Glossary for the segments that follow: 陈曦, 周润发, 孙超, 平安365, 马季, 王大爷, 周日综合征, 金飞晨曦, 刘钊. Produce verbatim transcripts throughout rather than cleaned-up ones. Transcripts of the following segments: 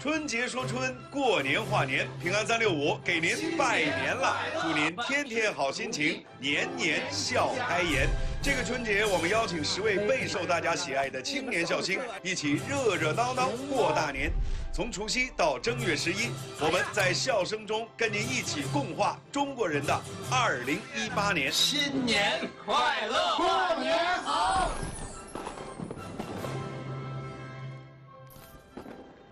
春节说春，过年话年，平安三六五给您拜年了，祝您天天好心情，年年笑开颜。这个春节，我们邀请十位备受大家喜爱的青年笑星，一起热热闹闹过大年。从除夕到正月十一，我们在笑声中跟您一起共话中国人的二零一八年。新年快乐，过年好。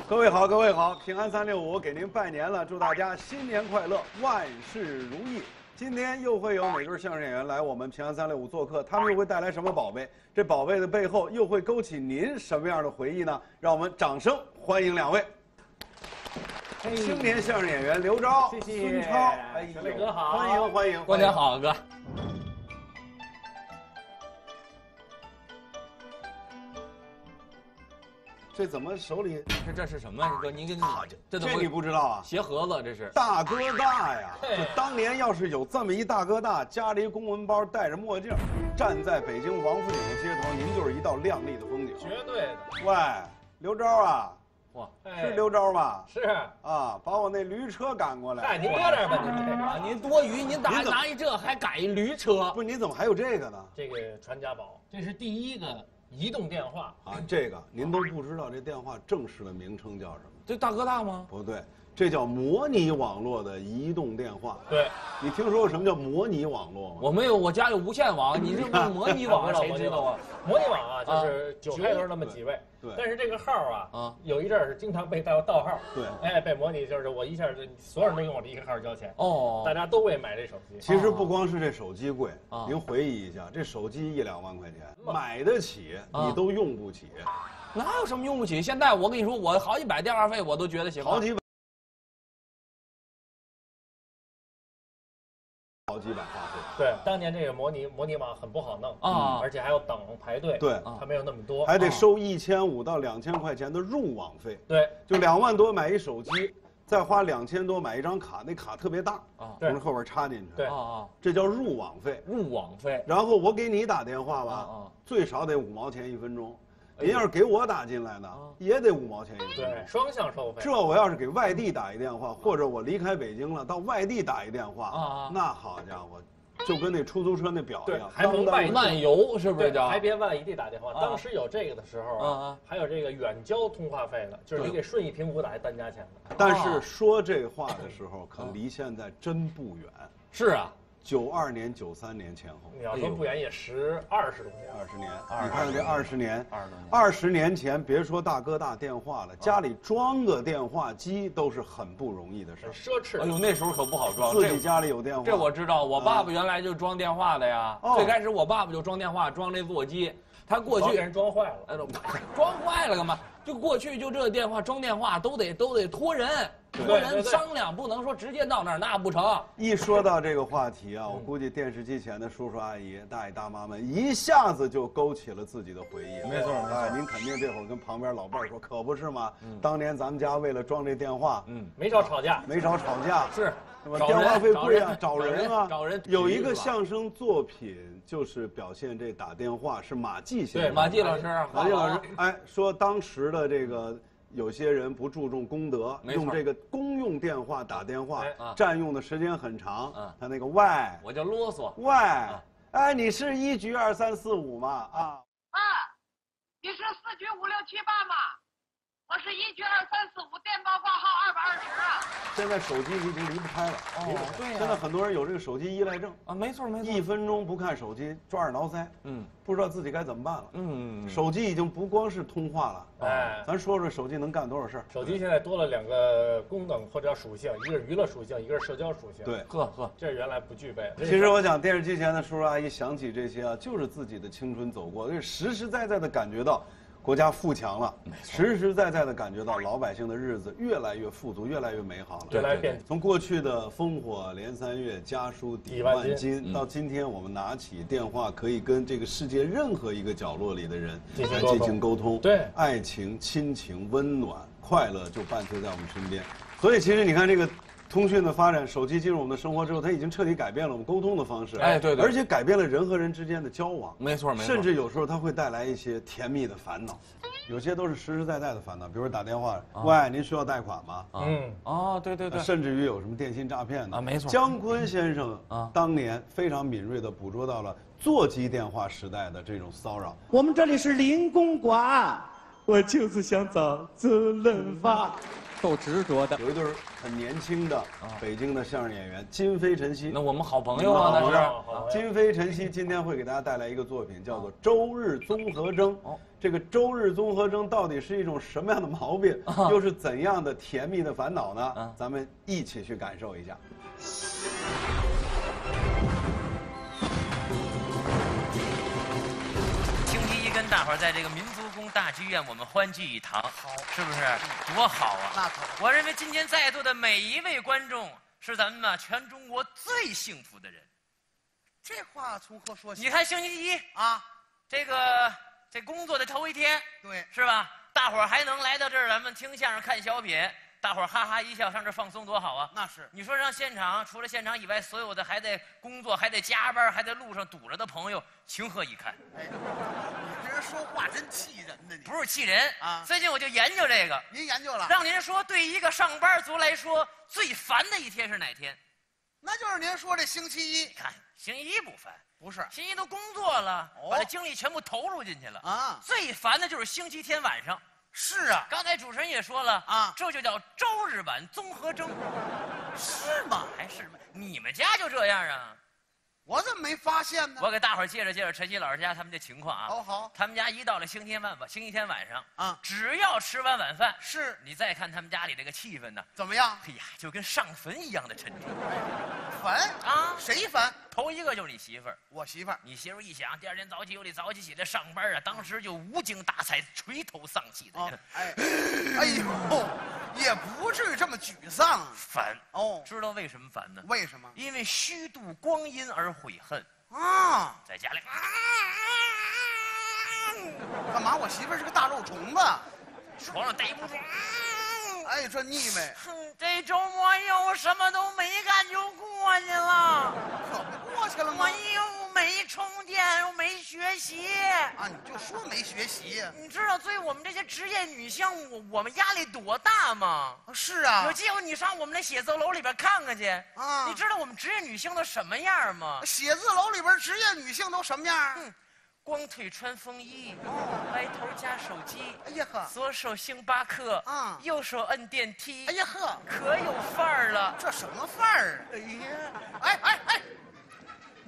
各位好，各位好，平安三六五给您拜年了，祝大家新年快乐，万事如意。今天又会有哪对相声演员来我们平安三六五做客？他们又会带来什么宝贝？这宝贝的背后又会勾起您什么样的回忆呢？让我们掌声欢迎两位。 青年相声演员刘钊、谢谢孙超，哎，磊哥好，欢迎欢迎，过年好，哥。这怎么手里？这这是什么呀、啊，哥？您跟这这你不知道啊？鞋盒子这是大哥大呀！就当年要是有这么一大哥大，夹着一公文包，戴着墨镜，站在北京王府井的街头，您就是一道亮丽的风景。绝对的。喂，刘钊啊！ 是刘钊吧？是啊，把我那驴车赶过来。哎，您搁这儿吧，您这个您多余，您拿拿一这还赶一驴车？不是，您怎么还有这个呢？这个传家宝，这是第一个移动电话啊。这个您都不知道，这电话正式的名称叫什么？这大哥大吗？不对，这叫模拟网络的移动电话。对，你听说过什么叫模拟网络吗？我没有，我家有无线网，你这模拟网谁知道啊？模拟网啊，就是九开头那么几位。 但是这个号啊，啊，有一阵儿是经常被盗盗号，对，哎，被模拟就是我一下就所有人都用我这一个号交钱，哦，大家都为买这手机。其实不光是这手机贵，您回忆一下，这手机一两万块钱买得起，你都用不起，哪有什么用不起？现在我跟你说，我好几百电话费我都觉得行，好几百，好几百话费。 对，当年这个模拟模拟网很不好弄啊，而且还要等排队，对，它没有那么多，还得收一千五到两千块钱的入网费，对，就两万多买一手机，再花两千多买一张卡，那卡特别大啊，从后边插进去，对啊，这叫入网费，入网费。然后我给你打电话吧，最少得五毛钱一分钟，您要是给我打进来呢，也得五毛钱一分钟，对，双向收费。这我要是给外地打一电话，或者我离开北京了到外地打一电话，那好家伙。 就跟那出租车那表一样，还能漫游是不是？还别万一地打电话。当时有这个的时候啊，还有这个远交通话费呢，就是你给顺义平谷打一单加钱的。但是说这话的时候，可离现在真不远。是啊，九二年、九三年前后。你要说不远也十二十多年。二十年，你看这二十年，二十多年。二十年前，别说大哥大电话了，家里装个电话机都是很不容易的事。奢侈。哎呦，那时候可不好装。自己家里有电话。这我知道，我爸爸原来就装电话的呀。最开始我爸爸就装电话，装这座机。他过去给人装坏了。哎，装坏了干嘛？就过去就这电话装电话都得都得托人。 跟人商量，不能说直接到那儿，那不成。一说到这个话题啊，我估计电视机前的叔叔阿姨、大爷大妈们一下子就勾起了自己的回忆。没错，哎，您肯定这会儿跟旁边老伴儿说，可不是嘛，当年咱们家为了装这电话，嗯，没少吵架，没少吵架，是，是吧？电话费贵啊，找人啊，找人。有一个相声作品就是表现这打电话，是马季先生，对，马季老师，马季老师，哎，说当时的这个。 有些人不注重功德，用这个公用电话打电话，占用的时间很长。他那个喂，我就啰嗦。喂，哎，你是一局二三四五吗？啊，啊，你是四局五六七八吗？我是一局二三四五，电报挂号二百二十啊。现在手机已经离不开了，哦，对呀。现在很多人有这个手机依赖症啊，没错没错。一分钟不看手机，抓耳挠腮，嗯，不知道自己该怎么办了，嗯，手机已经不光是通话了。 哎，咱说说手机能干多少事儿？手机现在多了两个功能或者叫属性，一个是娱乐属性，一个是社交属性。对，呵呵，这原来不具备。其实我想，电视机前的叔叔阿姨想起这些啊，就是自己的青春走过，就是实实在在的感觉到国家富强了，实实在在的感觉到老百姓的日子越来越富足，越来越美好了。越来越从过去的烽火连三月，家书抵万金，到今天我们拿起电话，可以跟这个世界任何一个角落里的人来进行沟通。对，爱情。 情、亲情、温暖、快乐就伴随在我们身边，所以其实你看这个通讯的发展，手机进入我们的生活之后，它已经彻底改变了我们沟通的方式。哎，对对，而且改变了人和人之间的交往。没错没错，甚至有时候它会带来一些甜蜜的烦恼。有些都是实实在在的烦恼，比如打电话，喂，您需要贷款吗？嗯，哦，对对对，甚至于有什么电信诈骗的啊，没错。姜昆先生啊，当年非常敏锐地捕捉到了座机电话时代的这种骚扰。我们这里是零公馆，我就是想找周润发。 够执着的，有一对很年轻的北京的相声演员金飞晨曦，那我们好朋友啊，那是金飞晨曦今天会给大家带来一个作品，叫做《周日综合征》。哦，这个周日综合征到底是一种什么样的毛病，又是怎样的甜蜜的烦恼呢？咱们一起去感受一下。星期一跟大伙儿在这个民族 大剧院，我们欢聚一堂，好，是不是多好啊？那可不，我认为今天在座的每一位观众是咱们嘛全中国最幸福的人。这话从何说起？你看星期一啊，这个这工作的头一天，对，是吧？大伙儿还能来到这儿，咱们听相声、看小品，大伙儿哈哈一笑，上这放松多好啊！那是。你说让现场除了现场以外，所有的还在工作、还在加班、还在路上堵着的朋友，情何以堪？哎 说话真气人呢！你不是气人啊！最近我就研究这个，您研究了，让您说对一个上班族来说最烦的一天是哪天？那就是您说这星期一。看星期一不烦，不是星期一都工作了，把精力全部投入进去了啊！最烦的就是星期天晚上。是啊，刚才主持人也说了啊，这就叫周日版综合征，是吗？还是吗？你们家就这样啊？ 我怎么没发现呢？我给大伙儿介绍介绍晨曦老师家他们的情况啊。哦，好。他们家一到了星期天晚星期天晚上啊，只要吃完晚饭，是你再看他们家里这个气氛呢，怎么样？哎呀，就跟上坟一样的沉重。坟啊？谁坟？头一个就是你媳妇儿。我媳妇儿。你媳妇儿一想，第二天早起又得早起起来上班啊，当时就无精打采、垂头丧气的。哎，哎呦，也不至于这么沮丧。烦哦，知道为什么烦呢？为什么？因为虚度光阴而 悔恨啊，在家里干嘛？我媳妇是个大肉虫子，床上待不住，哎，这腻歪。这周末又什么都没干就过去了，怎么过去了吗？我又没充电，又没学习啊！你就说没学习，你知道对我们这些职业女性，我我们压力多大吗？是啊，有机会你上我们那写字楼里边看看去啊！你知道我们职业女性都什么样吗？写字楼里边职业女性都什么样？嗯，光腿穿风衣，歪头夹手机，哎呀呵，左手星巴克，啊，右手摁电梯，哎呀呵，可有范儿了！这什么范儿？哎呀，哎哎哎！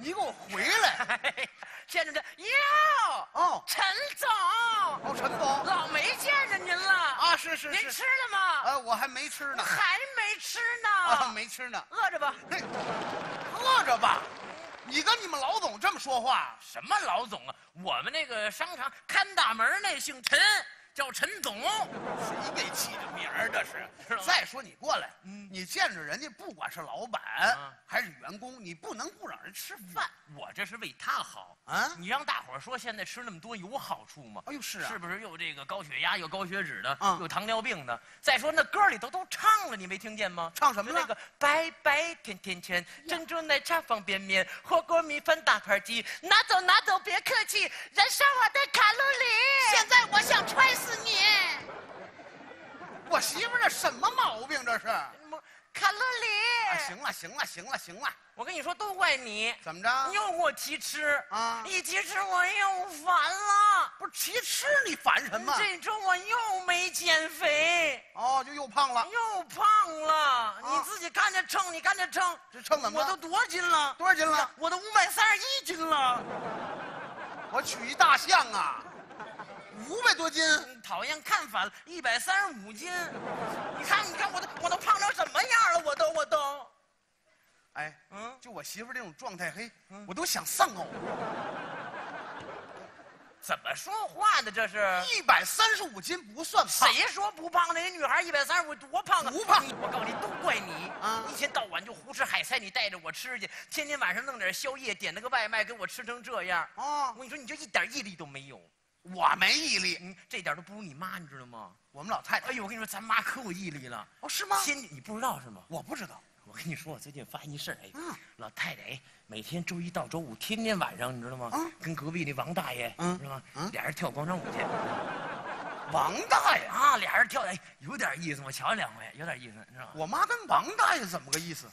你给我回来！先生，这哟哦，陈总哦，陈总，老没见着您了啊！是是是，您吃了吗？呃，我还没吃呢，还没吃呢，啊，没吃呢，饿着吧，饿着吧。你跟你们老总这么说话？什么老总啊？我们那个商场看大门那姓陈，叫陈总。谁给起的名儿？这是。再说你过来，你见着人家，不管是老板 还是员工，你不能不让人吃饭。我这是为他好啊！你让大伙儿说现在吃那么多有好处吗？哎呦是啊，是不是又这个高血压，又高血脂的，又糖尿病的？再说那歌里头都唱了，你没听见吗？唱什么了？那个白白甜甜圈，珍珠奶茶方便面，火锅米饭大盘鸡，拿走拿走别客气，燃烧我的卡路里。现在我想踹死你！我媳妇这什么毛病？这是。 卡路里、啊！行了，行了，行了，行了！我跟你说，都怪你，怎么着？你又给我提吃啊！一提吃我又烦了。不是提吃你烦什么？这周我又没减肥，哦，就又胖了，又胖了。啊、你自己看着秤，你看着秤，这秤怎么了？我都多少斤了？多少斤了？我都五百三十一斤了。我娶一大象啊！ 五百多斤，讨厌，看反了，一百三十五斤。你看，你看，我都我都胖成什么样了？我都我都，哎，嗯，就我媳妇这种状态，嘿，嗯、我都想丧偶。怎么说话呢？这是一百三十五斤不算胖。谁说不胖？那个女孩一百三十五多胖啊！不胖。我告诉你，都怪你啊！一天到晚就胡吃海塞，你带着我吃去，天天晚上弄点宵夜，点那个外卖给我吃成这样。哦，我跟你说，你就一点毅力都没有。 我没毅力，嗯，这点都不如你妈，你知道吗？我们老太太，哎呦，我跟你说，咱妈可有毅力了。哦，是吗？先你不知道是吗？我不知道。我跟你说，我最近发现一事儿，哎，嗯，老太太，哎，每天周一到周五，天天晚上，你知道吗？嗯，跟隔壁那王大爷，嗯，是吧？嗯，俩人跳广场舞去。王大爷啊，俩人跳，哎，有点意思。我瞧两回，有点意思，你知道吗？我妈跟王大爷怎么个意思？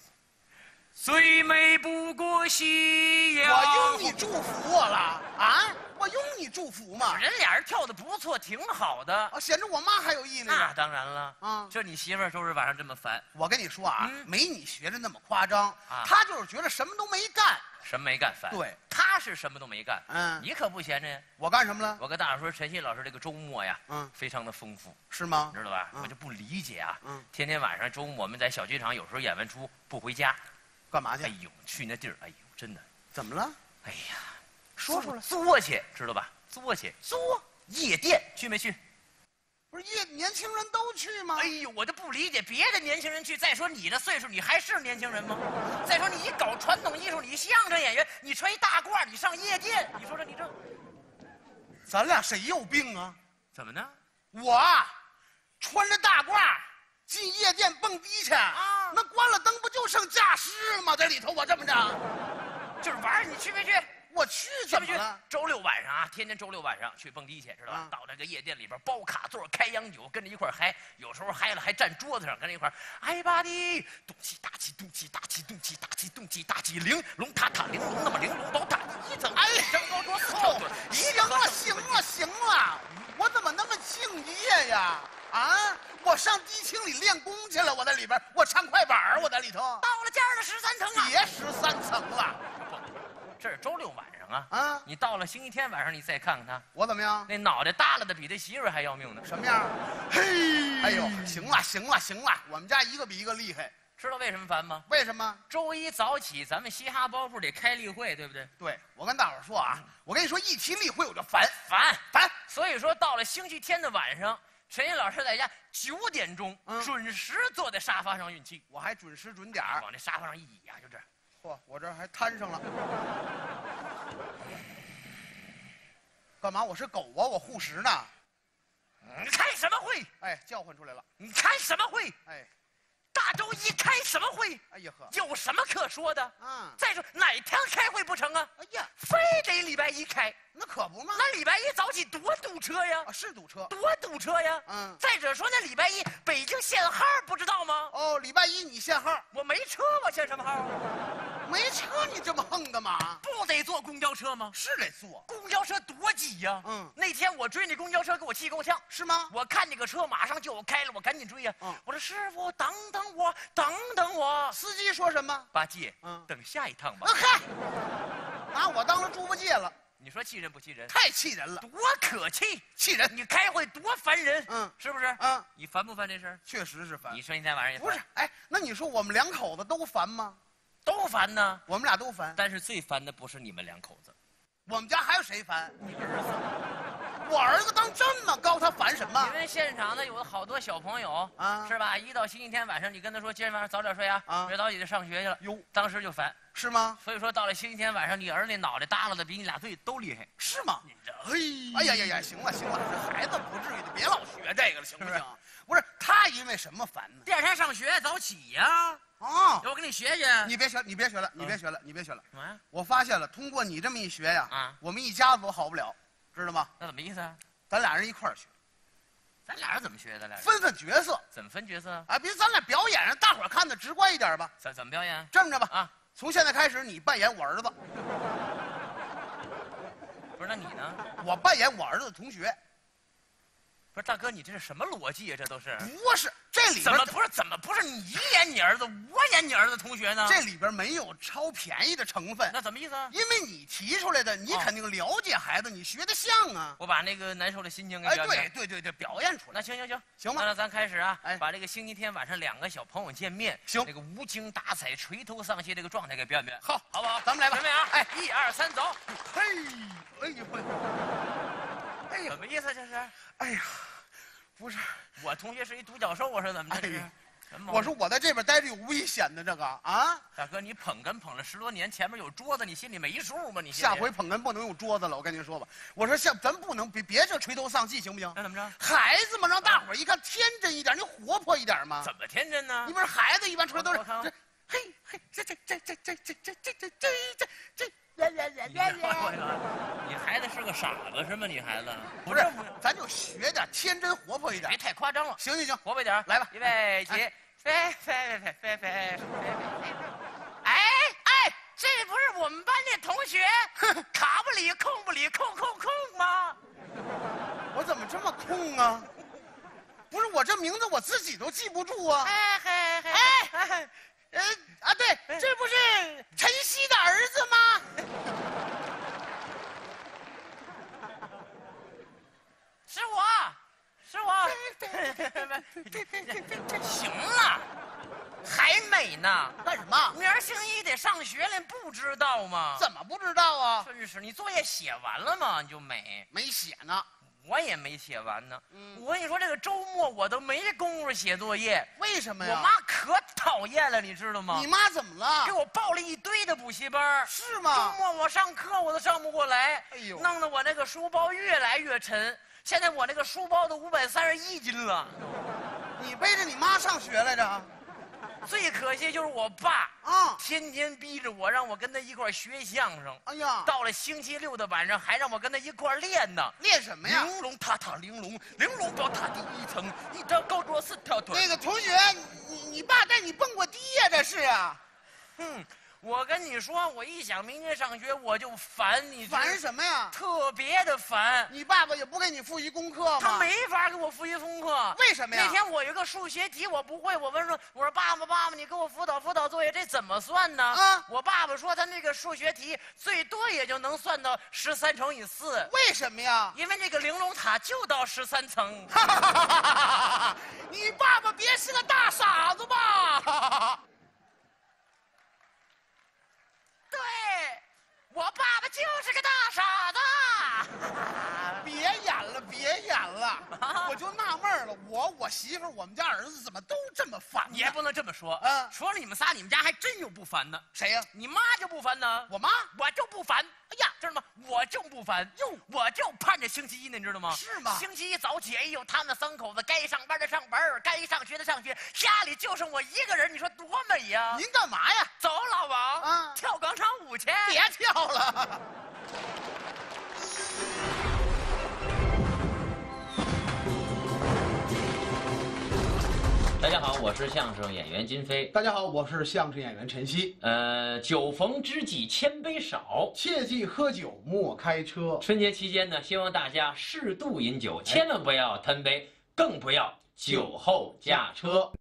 最美不过夕阳。我用你祝福我了啊？我用你祝福吗？人俩人跳的不错，挺好的。哦，显着我妈还有毅力。那当然了啊！这你媳妇儿是不是晚上这么烦？我跟你说啊，没你学的那么夸张啊。她就是觉得什么都没干。 什么没干？烦。对，他是什么都没干。嗯，你可不闲着呀。我干什么了？我跟大伙说，陈曦老师这个周末呀，嗯，非常的丰富，是吗？你知道吧？我就不理解啊。嗯，天天晚上周末我们在小剧场，有时候演完出不回家，干嘛去？哎呦，去那地儿，哎呦，真的。怎么了？哎呀，说出来。作去，知道吧？作去，作夜店去没去？不是夜，年轻人都去吗？哎呦，我就不理解，别的年轻人去。再说你的岁数，你还是年轻人吗？再说你一搞传统艺术，你相声演员，你穿一大褂，你上夜店，你说这你这，咱俩谁有病啊？怎么呢？我穿着大褂进夜店蹦迪去啊，那关了灯不就剩驾驶了吗？在里头我这么着，就是玩儿，你去没去？ 我去，怎么去？周六晚上啊，天天周六晚上去蹦迪去，知道吧？到那个夜店里边包卡座开洋酒，跟着一块嗨，有时候嗨了还站桌子上跟着一块哎吧的，动气打气，动气打气，动气打气，动气打气，玲珑塔塔玲珑那么玲珑宝塔，一层哎，张高桌凑，行了行了行了，我怎么那么敬业呀？啊，我上迪厅里练功去了，我在里边，我唱快板，我在里头。到了家的十三层了，别十三层了。 这是周六晚上啊！啊，你到了星期天晚上，你再看看他，我怎么样？那脑袋耷拉的比他媳妇还要命呢。什么样？嘿，哎呦，行了行了行了，我们家一个比一个厉害。知道为什么烦吗？为什么？周一早起，咱们嘻哈包袱得开例会，对不对？对，我跟大伙说啊，我跟你说，一提例会我就烦烦烦。所以说，到了星期天的晚上，陈曦老师在家九点钟准时坐在沙发上运气，我还准时准点儿往那沙发上一倚呀，就这。 我这还摊上了，干嘛？我是狗啊，我护食呢。你开什么会？哎，叫唤出来了。你开什么会？哎，大周一开什么会？哎呀呵，有什么可说的？嗯。再说哪天开会不成啊？哎呀，非得礼拜一开，那可不嘛。那礼拜一早起多堵车呀！啊，是堵车，多堵车呀。嗯。再者说，那礼拜一北京限号，不知道吗？哦，礼拜一你限号，我没车，我限什么号啊？ 没车你这么横干嘛？不得坐公交车吗？是得坐，公交车多挤呀！嗯，那天我追那公交车，给我气够呛，是吗？我看那个车马上就要开了，我赶紧追呀！我说师傅，等等我，等等我。司机说什么？八戒，嗯，等下一趟吧。嗨，拿我当了猪八戒了。你说气人不气人？太气人了，多可气！气人！你开会多烦人，嗯，是不是？嗯，你烦不烦这事儿？确实是烦。你星期天晚上也不是？哎，那你说我们两口子都烦吗？ 都烦呢，我们俩都烦，但是最烦的不是你们两口子，我们家还有谁烦？你儿子，我儿子当这么高，他烦什么？因为现场呢有好多小朋友啊，是吧？一到星期天晚上，你跟他说今天晚上早点睡啊，别早起就上学去了。哟，当时就烦，是吗？所以说到了星期天晚上，你儿子脑袋耷拉的比你俩对都厉害，是吗？你这，哎呀呀呀，行了行了，这孩子不至于的，别老学这个了，行不行？不是他因为什么烦呢？第二天上学早起呀。 哦，我跟你学学。你别学，你别学了，你别学了，你别学了。什么呀？我发现了，通过你这么一学呀，啊，我们一家子都好不了，知道吗？那怎么意思啊？咱俩人一块儿学。咱俩人怎么学？咱俩分分角色。怎么分角色啊？啊，比如咱俩表演，让大伙儿看的直观一点吧。怎怎么表演？这么着吧，啊，从现在开始你扮演我儿子。不是，那你呢？我扮演我儿子的同学。 不是大哥，你这是什么逻辑啊？这都是不是这里怎么不是怎么不是你演你儿子，我演你儿子同学呢？这里边没有超便宜的成分，那怎么意思啊？因为你提出来的，你肯定了解孩子，哦、你学得像啊。我把那个难受的心情给哎，对对对对，表演出来。那行行行行吧，那咱开始啊，哎，把这个星期天晚上两个小朋友见面，行，那个无精打采、垂头丧气这个状态给表演表演，好，好不好？咱们来吧，准备啊，哎，一二三，走，嘿，哎呦喂，哎呀，什么意思这是？ 哎呀，不是，我同学是一独角兽，我说怎么着？哎、我说我在这边待着有危险的，这个啊，大哥你捧哏捧了十多年，前面有桌子，你心里没数吗？你下回捧哏不能用桌子了，我跟您说吧。我说下咱不能别别这垂头丧气，行不行？那怎么着？孩子嘛，让大伙儿一看天真一点，你活泼一点嘛。怎么天真呢？你不是孩子一般出来都是这，嘿嘿，这这这这这这这这这这这这。你孩子是个傻子是吗？你孩子不是，咱就学点天真活泼一点，别太夸张了。行行行，活泼一点，来吧，预备起，飞飞飞飞飞。哎哎，这不是我们班那同学卡不里空不里空空空吗？我怎么这么空啊？不是我这名字我自己都记不住啊。哎哎哎，呃啊对，这不是晨曦的儿子吗？ 是我，是我，行了，还美呢？干什么？明儿星期一得上学了，不知道吗？怎么不知道啊？真是，你作业写完了吗？你就美没写呢？我也没写完呢。嗯，我跟你说，这个周末我都没工夫写作业，为什么呀？我妈可讨厌了，你知道吗？你妈怎么了？给我报了一堆的补习班，是吗？周末我上课我都上不过来，哎呦，弄得我那个书包越来越沉。 现在我那个书包都五百三十一斤了，你背着你妈上学来着。最可惜就是我爸啊，天天逼着我，让我跟他一块学相声。哎呀，到了星期六的晚上，还让我跟他一块练呢。练什么呀？玲珑塔塔玲珑，玲珑宝塔第一层，一条高桌四条腿。那个同学，你你爸带你蹦过迪呀？这是啊，嗯。 我跟你说，我一想明天上学我就烦你。烦什么呀？特别的烦。你爸爸也不给你复习功课吗？他没法给我复习功课。为什么呀？那天我有一个数学题我不会，我问说，我说爸爸爸爸，你给我辅导辅导作业，这怎么算呢？啊！我爸爸说他那个数学题最多也就能算到十三乘以四。为什么呀？因为那个玲珑塔就到十三层。你爸爸别是个大傻子吧？我爸爸就是个大傻子，别演了，别演了，我就纳闷了，我我媳妇我们家儿子怎么都这么烦？也不能这么说，嗯，说了你们仨，你们家还真有不烦的。谁呀？你妈就不烦呢。我妈，我就不烦。哎呀，知道吗？我就不烦，哟，我就盼着星期一呢，你知道吗？是吗？星期一早起，哎呦，他们三口子该上班的上班，该上学的上学，家里就剩我一个人，你说多美呀！您干嘛呀？走，老王，啊，跳广场舞去。别跳。 了，大家好，我是相声演员金飞。大家好，我是相声演员陈曦。呃，酒逢知己千杯少，切记喝酒莫开车。春节期间呢，希望大家适度饮酒，千万不要贪杯，更不要酒后驾车。哎